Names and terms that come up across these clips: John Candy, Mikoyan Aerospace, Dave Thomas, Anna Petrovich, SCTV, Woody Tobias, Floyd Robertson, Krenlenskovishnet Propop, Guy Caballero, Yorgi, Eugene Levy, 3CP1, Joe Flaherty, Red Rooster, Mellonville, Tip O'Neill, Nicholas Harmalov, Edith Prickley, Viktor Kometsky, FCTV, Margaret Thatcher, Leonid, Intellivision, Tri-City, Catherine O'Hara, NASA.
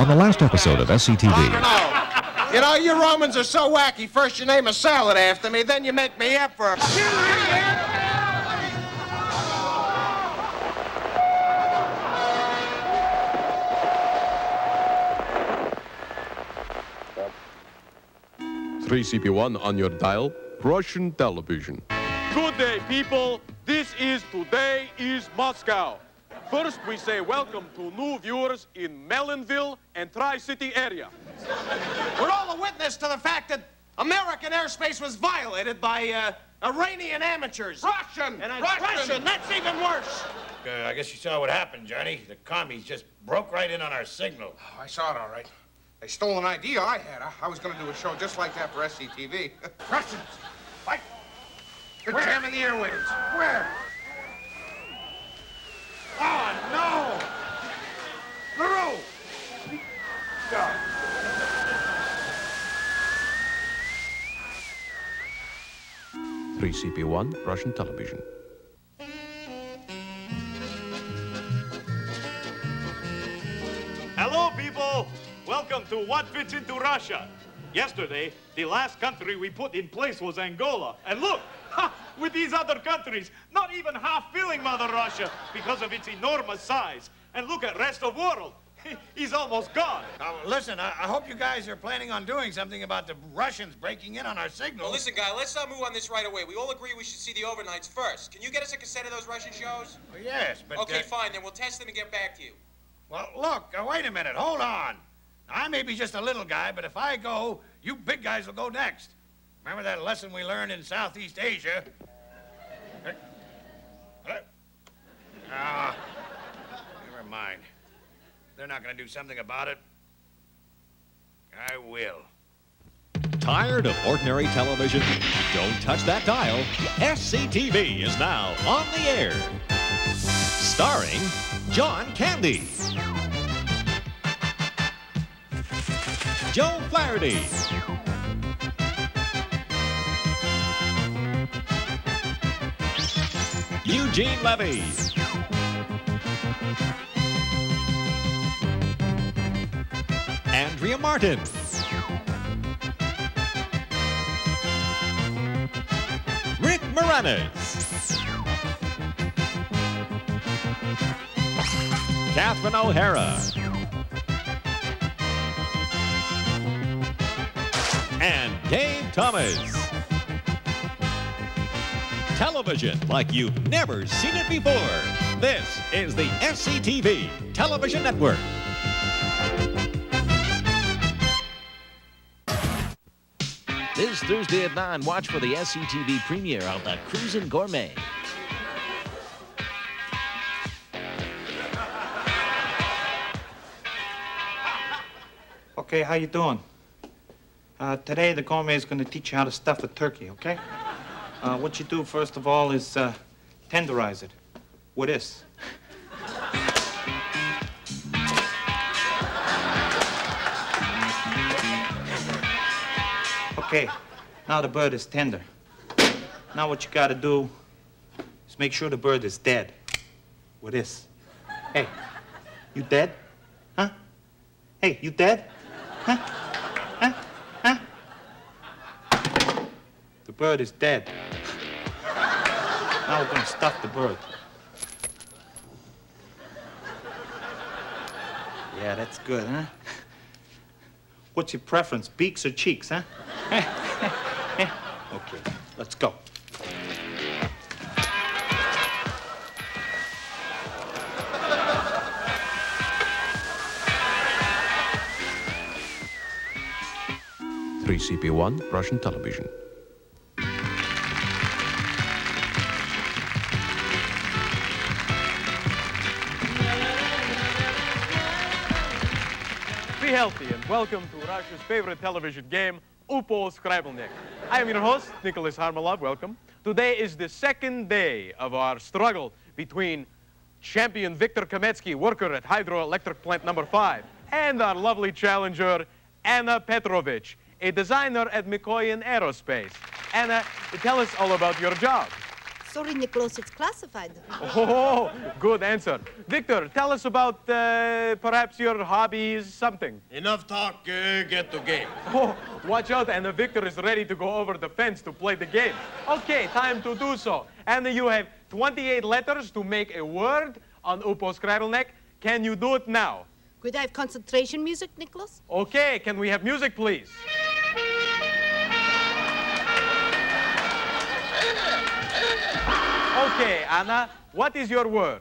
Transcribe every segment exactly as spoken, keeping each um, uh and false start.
on the last episode of S C T V. You know, you Romans are so wacky. First you name a salad after me, then you make me up for a... three C P one on your dial, Russian television. Good day, people. This is Today is Moscow. First, we say welcome to new viewers in Mellonville and Tri-City area. We're all a witness to the fact that American airspace was violated by uh, Iranian amateurs. Russian! And I, Russian. Russian! That's even worse! Uh, I guess you saw what happened, Johnny. The commies just broke right in on our signal. Oh, I saw it all right. They stole an idea I had. I, I was going to do a show just like that for S C T V. Russians! Like, they're jamming the airwaves. Where? Oh, no! Leroux! God. three C P one, Russian television. Hello, people! Welcome to What Fits Into Russia. Yesterday, the last country we put in place was Angola. And look, ha, with these other countries, not even half filling Mother Russia because of its enormous size. And look at rest of world. He's almost gone. Now, listen, I, I hope you guys are planning on doing something about the Russians breaking in on our signal. Well, listen, Guy, let's not move on this right away. We all agree we should see the overnights first. Can you get us a cassette of those Russian shows? Well, yes, but... Okay, uh... fine, then we'll test them and get back to you. Well, look, uh, wait a minute, hold on. I may be just a little guy, but if I go, you big guys will go next. Remember that lesson we learned in Southeast Asia? Ah, uh, never mind. They're not going to do something about it. I will. Tired of ordinary television? Don't touch that dial. S C T V is now on the air. Starring John Candy, Joe Flaherty, Eugene Levy, Andrea Martin, Rick Moranis, Catherine O'Hara, and Dave Thomas. Television like you've never seen it before. This is the S C T V Television Network. This Thursday at nine, watch for the S C T V premiere of The Cruisin' Gourmet. Okay, how you doing? Uh, today, the gourmet is going to teach you how to stuff a turkey, okay? Uh, what you do, first of all, is uh, tenderize it. With this. Okay, now the bird is tender. Now what you got to do is make sure the bird is dead. With this. Hey, you dead? Huh? Hey, you dead? Huh? The bird is dead. Now we're going to stuff the bird. Yeah, that's good, huh? What's your preference, beaks or cheeks, huh? Okay, let's go. three C P one, Russian television. Be healthy and welcome to Russia's favorite television game, Upa Skrabelnik. I am your host, Nicholas Harmalov. Welcome. Today is the second day of our struggle between champion Viktor Kometsky, worker at hydroelectric plant number five, and our lovely challenger, Anna Petrovich, a designer at Mikoyan Aerospace. Anna, tell us all about your job. Sorry, Nicholas, it's classified. Oh, good answer. Viktor, tell us about uh, perhaps your hobbies, something. Enough talk, uh, get to game. Oh, watch out, and uh, Viktor is ready to go over the fence to play the game. Okay, time to do so. And you have twenty-eight letters to make a word on Upa Skrabelnik. Can you do it now? Could I have concentration music, Nicholas? Okay, can we have music, please? Okay, Anna, what is your word?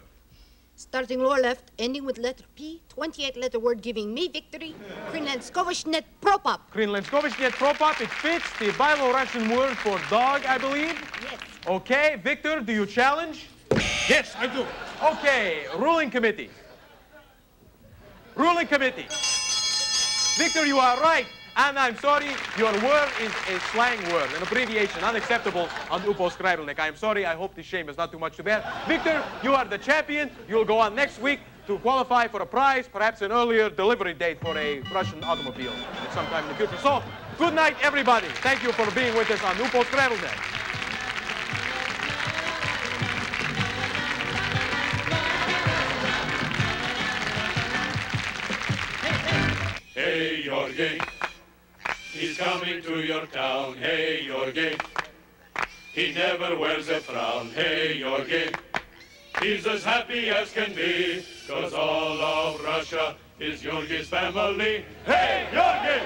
Starting lower left, ending with letter P, twenty-eight letter word giving me victory, Krenlenskovishnet Propop. Krenlenskovishnet Propop, it fits the Byelorussian word for dog, I believe? Yes. Okay, Viktor, do you challenge? Yes, I do. Okay, ruling committee. Ruling committee. Viktor, you are right. And I'm sorry, your word is a slang word, an abbreviation, unacceptable on Upa Skrabelnik. I'm sorry, I hope the shame is not too much to bear. Viktor, you are the champion. You'll go on next week to qualify for a prize, perhaps an earlier delivery date for a Russian automobile at some time in the future. So, good night, everybody. Thank you for being with us on Upa Skrabelnik. Hey, Yorgi, he's coming to your town. Hey, Yorgi, he never wears a frown. Hey, Yorgi, he's as happy as can be, cause all of Russia is Yorgi's family. Hey, Yorgi!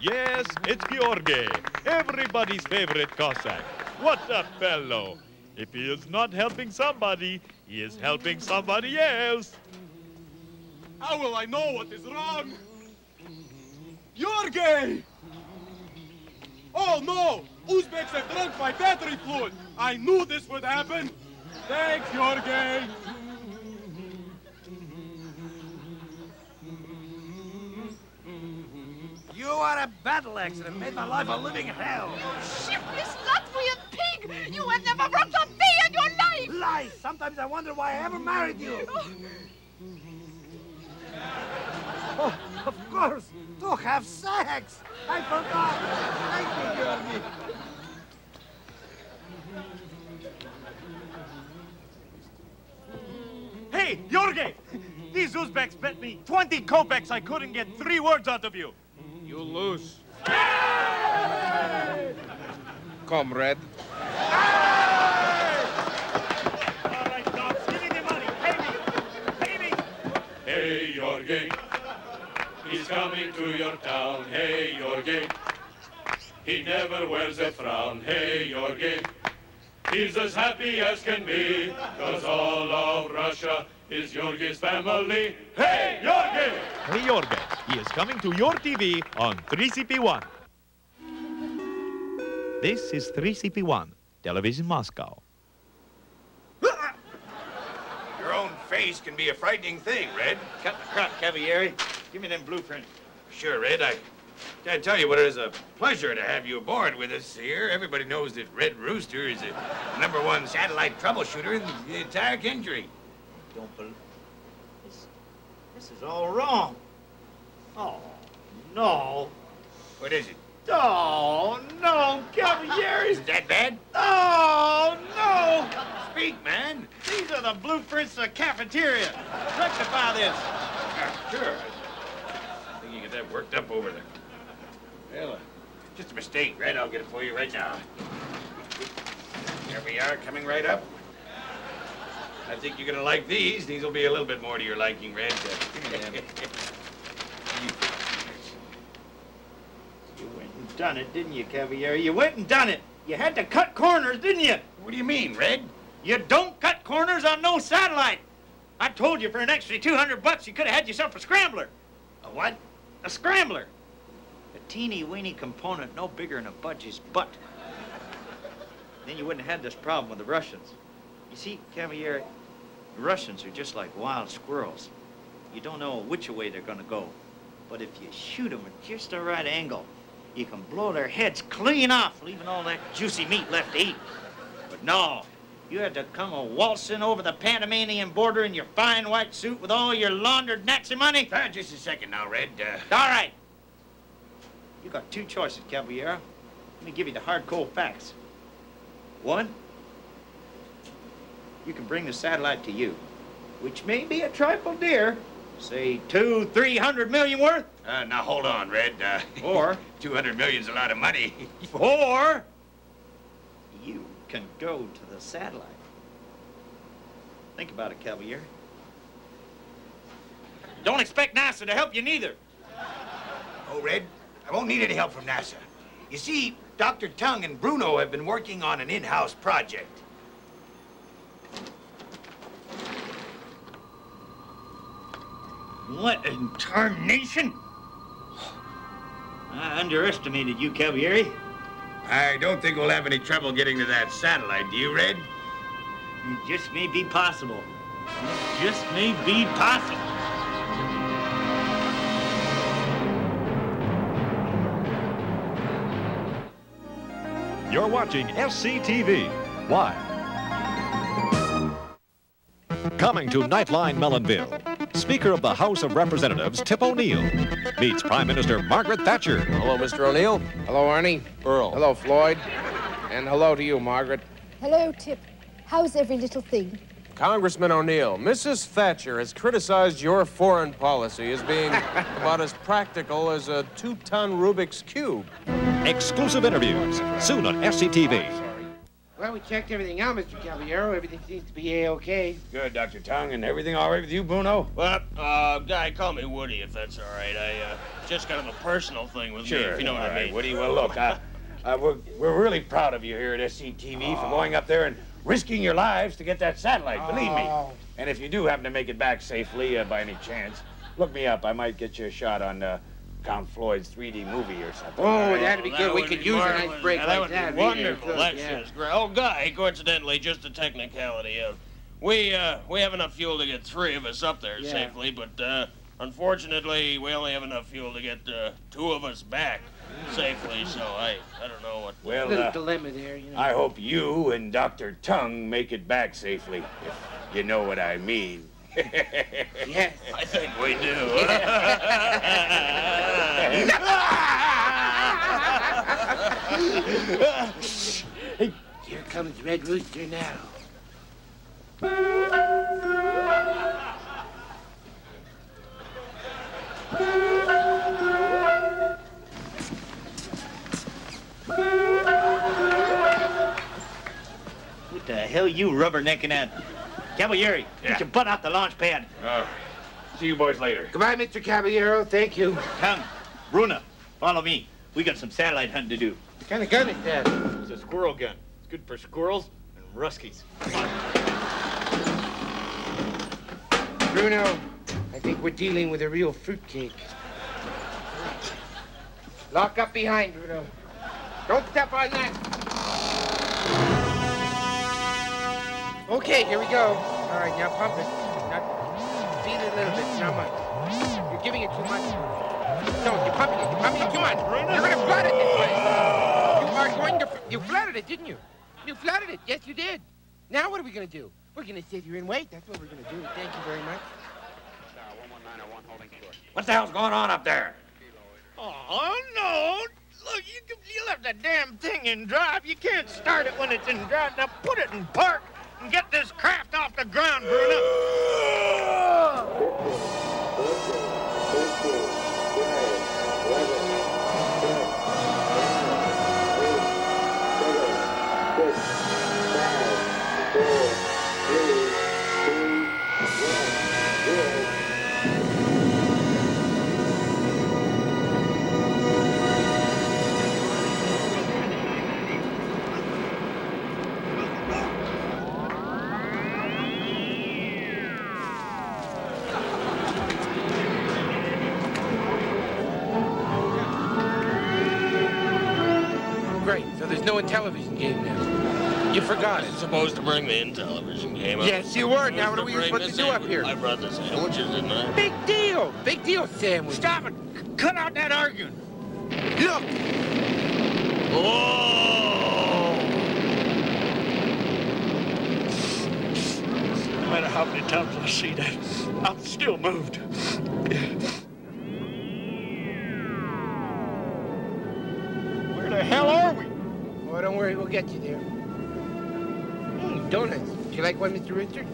Yes, it's Yorgi, everybody's favorite Cossack. What a fellow! If he is not helping somebody, he is helping somebody else. How will I know what is wrong? You're gay! Oh no! Uzbeks have drunk my battery fluid! I knew this would happen! Thanks, you're gay! You are a battle axe and have made my life a living hell! You shiftless Latvian pig! You have never worked a bee in your life! Lies! Sometimes I wonder why I ever married you! Oh. Oh, of course, to have sex. I forgot. Thank you, Yorgi. Hey, Yorgi, these Uzbeks bet me twenty kopecks I couldn't get three words out of you. You lose. Hey! Comrade. Hey! All right, dogs, give me the money. Pay me. Pay me. Hey, Yorgi. He's coming to your town, hey, Yorgi. He never wears a frown, hey, Yorgi. He's as happy as can be, cause all of Russia is Yorgi's family. Hey, Yorgi! Hey, Yorgi, he is coming to your T V on three C P one. This is three C P one, Television Moscow. Your own face can be a frightening thing, Red. Cut the crap, Cavalieri. Give me them blueprints. Sure, Red. I can't tell you what it is a pleasure to have you aboard with us here. Everybody knows that Red Rooster is the number one satellite troubleshooter in the, the entire country. Don't believe this. This is all wrong. Oh, no. What is it? Oh, no, Cavalieri. Is that bad? Oh, no. Speak, man. These are the blueprints of the cafeteria. Rectify this. Uh, sure. That worked up over there. Well, uh, just a mistake, Red. I'll get it for you right now. Here we are, coming right up. I think you're gonna like these. These will be a little bit more to your liking, Red. Uh, you went and done it, didn't you, Cavalieri? You went and done it. You had to cut corners, didn't you? What do you mean, Red? You don't cut corners on no satellite. I told you for an extra two hundred bucks, you could have had yourself a scrambler. A what? A scrambler. A teeny-weeny component no bigger than a budgie's butt. Then you wouldn't have had this problem with the Russians. You see, Cavalieri, the Russians are just like wild squirrels. You don't know which way they're going to go. But if you shoot them at just the right angle, you can blow their heads clean off, leaving all that juicy meat left to eat. But no, you had to come a waltzing over the Panamanian border in your fine white suit with all your laundered Nazi money? Uh, just a second now, Red. Uh... All right. You got two choices, Caballero. Let me give you the hard, cold facts. One, you can bring the satellite to you, which may be a trifle dear. Say two, three hundred million worth. Uh, now hold on, Red. Uh, or two hundred million's a lot of money. Or you can go to the satellite. Think about it, Cavalier. Don't expect NASA to help you neither. Oh, Red, I won't need any help from NASA. You see, Doctor Tongue and Bruno have been working on an in-house project. What in tarnation? I underestimated you, Cavalieri. I don't think we'll have any trouble getting to that satellite, do you, Red? It just may be possible. It just may be possible. You're watching S C T V Live. Coming to Nightline Mellonville. Speaker of the House of Representatives, Tip O'Neill, meets Prime Minister Margaret Thatcher. Hello, Mister O'Neill. Hello, Ernie. Earl. Hello, Floyd. And hello to you, Margaret. Hello, Tip. How's every little thing? Congressman O'Neill, Missus Thatcher has criticized your foreign policy as being about as practical as a two-ton Rubik's Cube. Exclusive interviews, soon on S C T V. Well, we checked everything out, Mister Caballero. Everything seems to be A-OK. Good, Doctor Tongue. And everything all right with you, Bruno? Well, uh, Guy, call me Woody, if that's all right. I uh, just kind of a personal thing with sure, me, if you know all what right, I mean. Woody. Well, look, uh, uh, we're, we're really proud of you here at S C T V oh. for going up there and risking your lives to get that satellite, oh. believe me. And if you do happen to make it back safely uh, by any chance, look me up. I might get you a shot on... Uh, Count Floyd's three D movie or something. Oh, that'd be good. That we could use marvelous. a nice break yeah, that like that. That would be wonderful. That's yeah. just great. Oh, Guy, coincidentally, just a technicality. Uh, we, uh, we have enough fuel to get three of us up there yeah. safely, but uh, unfortunately, we only have enough fuel to get uh, two of us back mm. safely, so I, I don't know what... Well, a little uh, dilemma there, you know. I hope you and Doctor Tongue make it back safely, if you know what I mean. Yes. I think we do. Here comes Red Rooster now. What the hell you rubbernecking at? Cavalieri, yeah. get your butt out the launch pad. All right. See you boys later. Goodbye, Mister Caballero. Thank you. Come, Bruno, follow me. We got some satellite hunting to do. What kind of gun is that? It's a squirrel gun. It's good for squirrels and ruskies. Bruno, I think we're dealing with a real fruitcake. Lock up behind, Bruno. Don't step on that. Okay, here we go. All right, now pump it. Now beat it a little bit, not much. You're giving it too much. No, you're pumping it. You're pumping it too much. You're going to flood it this way. You are going to... You flooded it, didn't you? You flooded it. Yes, you did. Now what are we going to do? We're going to sit here and wait. That's what we're going to do. Thank you very much. What the hell's going on up there? Oh, no. Look, you, can, you left that damn thing in drive. You can't start it when it's in drive. Now put it in park. And get this craft off the ground, Bruno. There's no Intellivision game now. You forgot it. Supposed to bring the Intellivision game up. Yes, you were. Now what are we supposed to do up here? I brought the sandwiches, didn't I? Big deal. Big deal, sandwich. Stop it. Cut out that arguing. Look. Oh. No matter how many times I see that, I'm still moved. Where the hell are we? Don't worry, we'll get you there. donuts. Do you like one, Mister Rooster?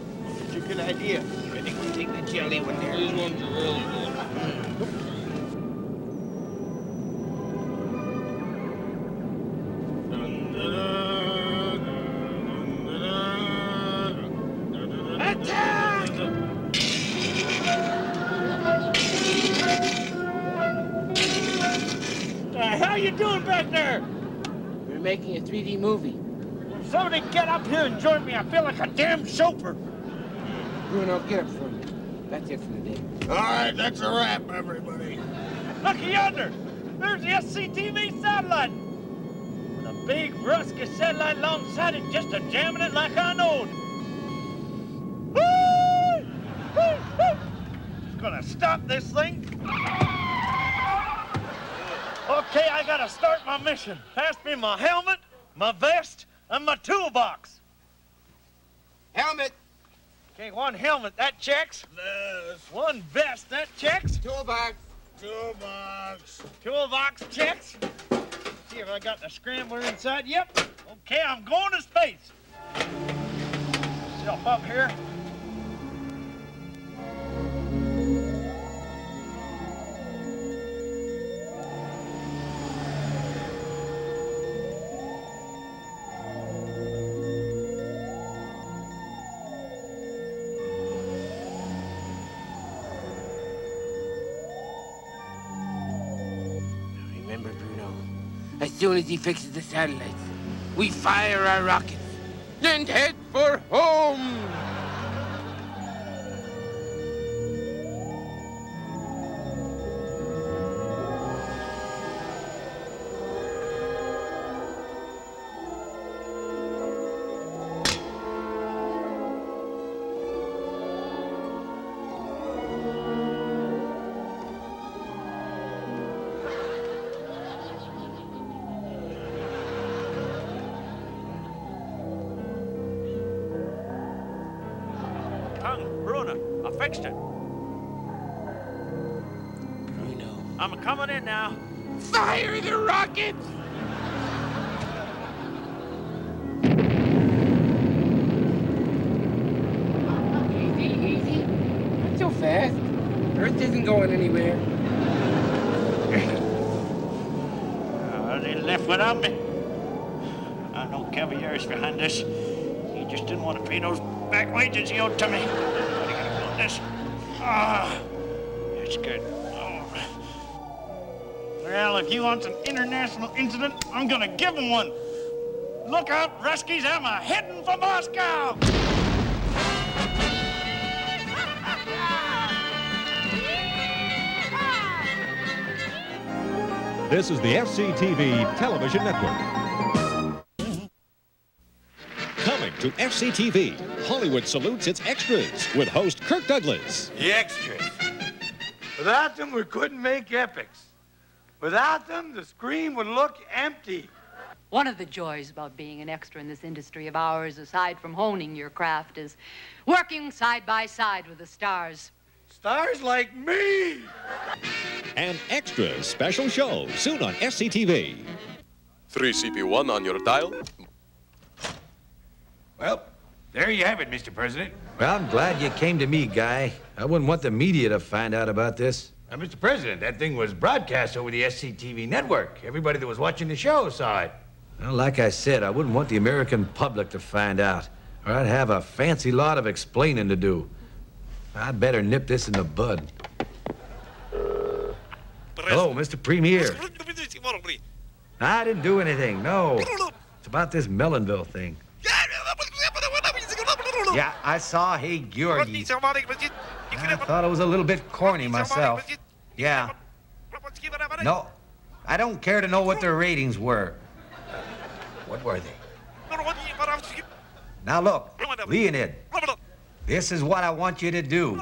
Such a good idea. I think we'll take the jelly one there. These ones are really good. Mm. three D movie. Will somebody get up here and join me. I feel like a damn chauffeur. Bruno, get up for me. That's it for the day. All right, that's a wrap, everybody. Look yonder. There's the S C T V satellite. With a big, rusky satellite alongside it, just a jamming it like I knowed. Woo! Woo! Woo! It's gonna stop this thing. Okay, I gotta start my mission. Pass me my helmet, my vest, and my toolbox. Helmet. Okay, one helmet, that checks. Vest. One vest, that checks. Toolbox. Toolbox. Toolbox checks. Let's see if I got the scrambler inside. Yep. Okay, I'm going to space. Myself up here. As soon as he fixes the satellites, we fire our rockets and head for home. He owed to me. How do you gotta build this? Ah, that's good. Oh. Well, if you want an international incident, I'm gonna give him one. Look out, Ruskies! I'm a heading for Moscow. This is the F C T V television network. To F C T V, Hollywood salutes its extras with host Kirk Douglas. The extras. Without them, we couldn't make epics. Without them, the screen would look empty. One of the joys about being an extra in this industry of ours, aside from honing your craft, is working side by side with the stars. Stars like me! An extra special show soon on F C T V. three C P one on your dial. Well, there you have it, Mister President. Well, I'm glad you came to me, Guy. I wouldn't want the media to find out about this. Now, Mister President, that thing was broadcast over the S C T V network. Everybody that was watching the show saw it. Well, like I said, I wouldn't want the American public to find out, or I'd have a fancy lot of explaining to do. I'd better nip this in the bud. President. Hello, Mister Premier. I didn't do anything, no. It's about this Mellonville thing. Yeah, I saw Hey Yorgi. I thought it was a little bit corny myself. Yeah. No, I don't care to know what their ratings were. What were they? Now look, Leonid, this is what I want you to do.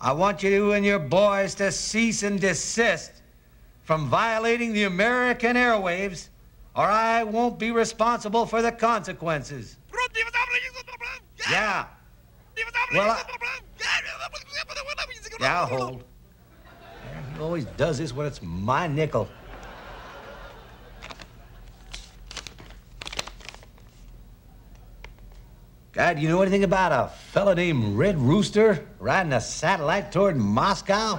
I want you and your boys to cease and desist from violating the American airwaves, or I won't be responsible for the consequences. Yeah. Well, I... Yeah, I'll hold. Man, he always does this when it's my nickel. God, you know anything about a fella named Red Rooster riding a satellite toward Moscow?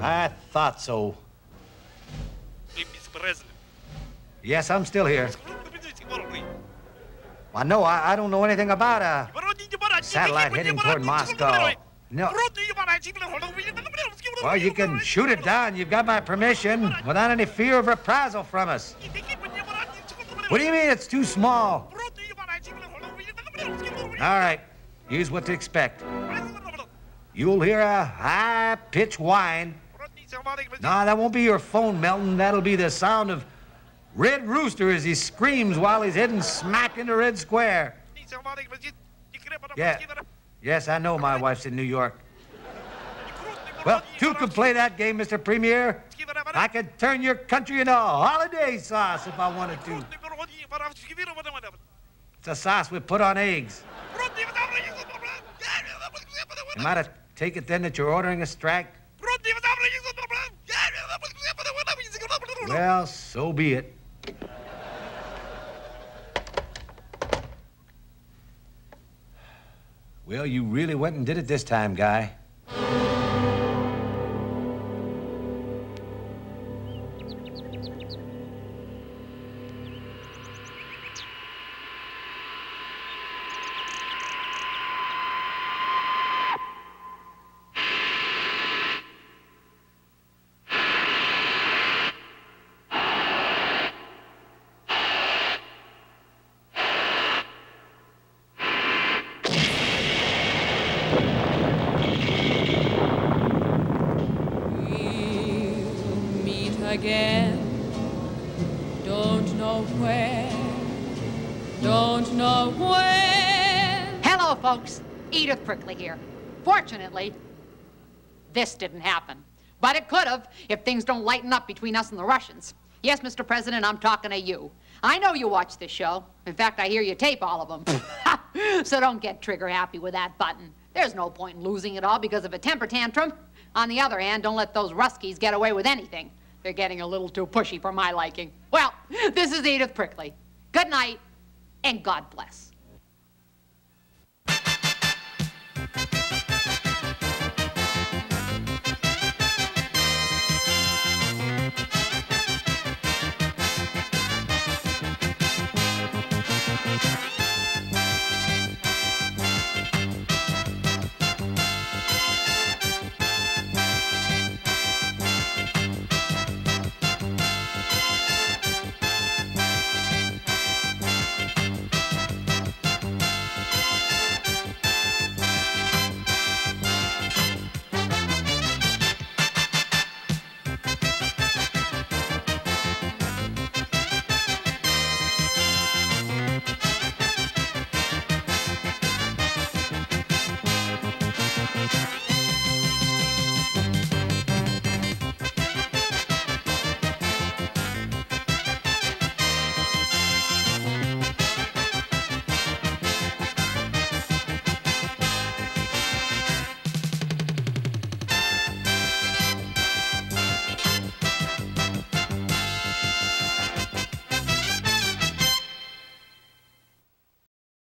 I thought so. Yes, I'm still here. Well, no, I, I don't know anything about a satellite heading toward Moscow. No. Well, you can shoot it down. You've got my permission without any fear of reprisal from us. What do you mean it's too small? All right, here's what to expect. You'll hear a high-pitched whine. Nah, that won't be your phone melting. That'll be the sound of Red Rooster as he screams while he's heading smack into Red Square. Yeah. Yes, I know my wife's in New York. Well, two could play that game, Mister Premier. I could turn your country into a holiday sauce if I wanted to. It's a sauce we put on eggs. Am I to take it then that you're ordering a strike? Well, so be it. Well, you really went and did it this time, Guy. Edith Prickley here. Fortunately, this didn't happen. But it could have if things don't lighten up between us and the Russians. Yes, Mister President, I'm talking to you. I know you watch this show. In fact, I hear you tape all of them. So don't get trigger happy with that button. There's no point in losing it all because of a temper tantrum. On the other hand, don't let those Ruskies get away with anything. They're getting a little too pushy for my liking. Well, this is Edith Prickley. Good night, and God bless.